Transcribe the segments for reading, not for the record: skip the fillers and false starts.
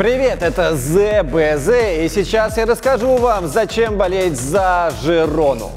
Привет, это ЗБЗ, и сейчас я расскажу вам, зачем болеть за Жирону.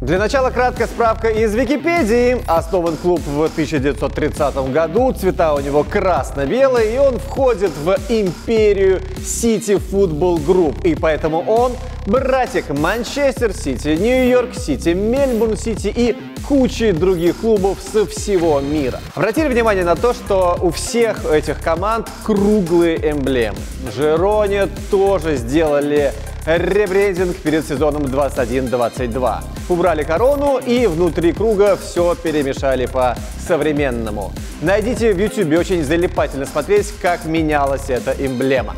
Для начала краткая справка из Википедии. Основан клуб в 1930 году, цвета у него красно-белые, и он входит в империю City Football Group. И поэтому он братик Манчестер Сити, Нью-Йорк Сити, Мельбурн Сити и кучи других клубов со всего мира. Обратили внимание на то, что у всех этих команд круглые эмблемы. Жироне тоже сделали ребрендинг перед сезоном 21-22. Убрали корону и внутри круга все перемешали по-современному. Найдите в YouTube, очень залипательно смотреть, как менялась эта эмблема.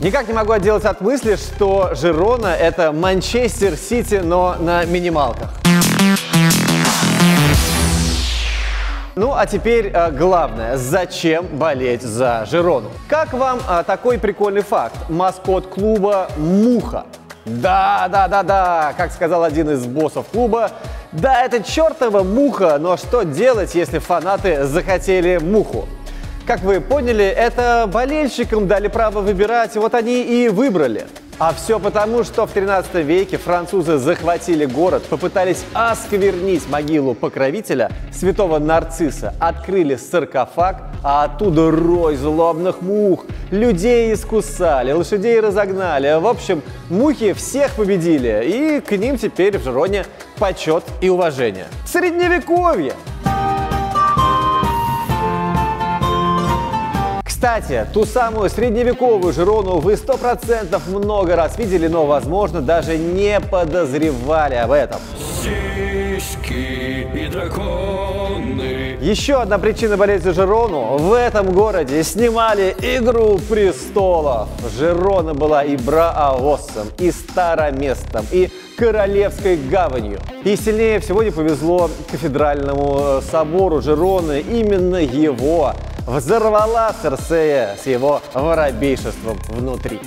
Никак не могу отделаться от мысли, что Жирона — это Манчестер Сити, но на минималках. Ну а теперь главное, зачем болеть за Жирону? Как вам такой прикольный факт? Маскот клуба – муха. Да, как сказал один из боссов клуба, да, это чертова муха, но что делать, если фанаты захотели муху? Как вы поняли, это болельщикам дали право выбирать, вот они и выбрали. А все потому, что в 13 веке французы захватили город, попытались осквернить могилу покровителя, святого Нарцисса, открыли саркофаг, а оттуда рой злобных мух. Людей искусали, лошадей разогнали. В общем, мухи всех победили, и к ним теперь в Жироне почет и уважение. Средневековье! Кстати, ту самую средневековую Жирону вы 100% много раз видели, но, возможно, даже не подозревали об этом. Еще одна причина болеть за Жирону – в этом городе снимали «Игру престолов». Жирона была и Бравосом, и Староместом, и Королевской гаванью. И сильнее всего не повезло кафедральному собору Жироны, именно его взорвала Серсея с его воробейшеством внутри.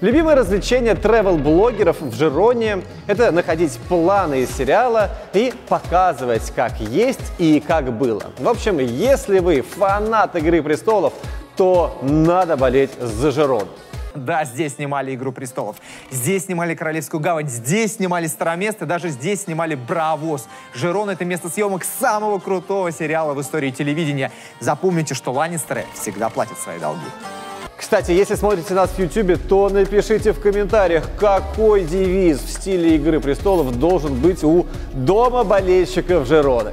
Любимое развлечение тревел-блогеров в Жироне – это находить планы из сериала и показывать, как есть и как было. В общем, если вы фанат «Игры престолов», то надо болеть за Жирону. Да, здесь снимали «Игру престолов», здесь снимали «Королевскую гавань», здесь снимали «Старомест» и даже здесь снимали «Бравос». Жирона — это место съемок самого крутого сериала в истории телевидения. Запомните, что Ланнистеры всегда платят свои долги. Кстати, если смотрите нас в YouTube, то напишите в комментариях, какой девиз в стиле «Игры престолов» должен быть у дома болельщиков Жироны.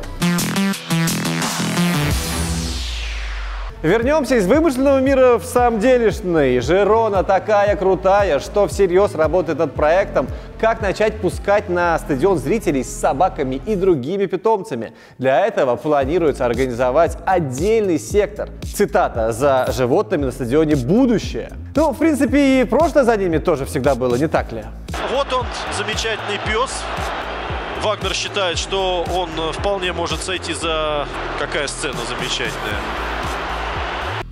Вернемся из вымышленного мира в самом делешный. Жирона такая крутая, что всерьез работает над проектом, как начать пускать на стадион зрителей с собаками и другими питомцами. Для этого планируется организовать отдельный сектор. Цитата: «За животными на стадионе будущее». Ну, в принципе, и прошлое за ними тоже всегда было, не так ли? Вот он, замечательный пес. Вагнер считает, что он вполне может сойти за... Какая сцена замечательная.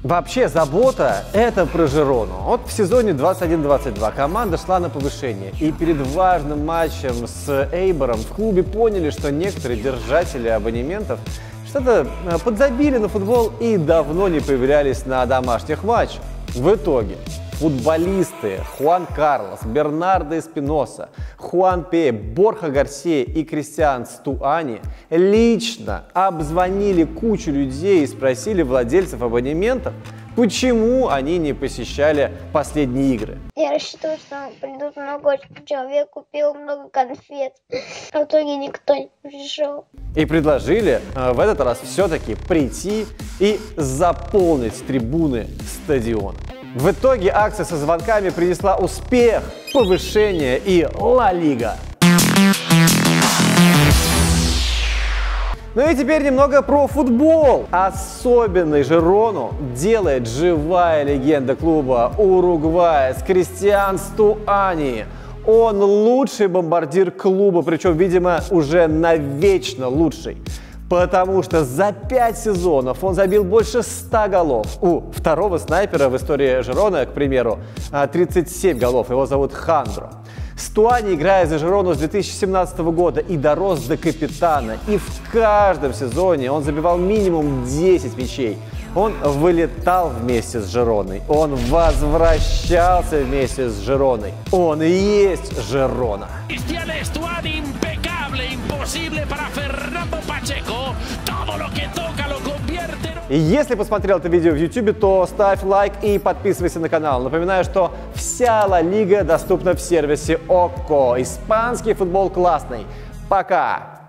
Вообще, забота – это про Жирону. Вот в сезоне 21-22 команда шла на повышение. И перед важным матчем с Эйбором в клубе поняли, что некоторые держатели абонементов что-то подзабили на футбол и давно не появлялись на домашних матчах. В итоге футболисты Хуан Карлос, Бернардо Эспиноса, Хуан Пе, Борха Гарсия и Кристиан Стуани лично обзвонили кучу людей и спросили владельцев абонементов, почему они не посещали последние игры. Я рассчитывала, что придут много человек, купил много конфет. В итоге никто не пришел. И предложили в этот раз все-таки прийти и заполнить трибуны стадиона. В итоге акция со звонками принесла успех, повышение и Ла Лига. Ну и теперь немного про футбол. Особенный Жирону делает живая легенда клуба уругваец Кристиан Стуани. Он лучший бомбардир клуба, причем, видимо, уже навечно лучший. Потому что за 5 сезонов он забил больше 100 голов. У второго снайпера в истории Жирона, к примеру, 37 голов. Его зовут Хандро. Стуани играет за Жирону с 2017 года и дорос до капитана. И в каждом сезоне он забивал минимум 10 мячей. Он вылетал вместе с Жироной. Он возвращался вместе с Жироной. Он и есть Жирона. Если посмотрел это видео в YouTube, то ставь лайк и подписывайся на канал. Напоминаю, что вся Ла Лига доступна в сервисе Okko. Испанский футбол классный. Пока!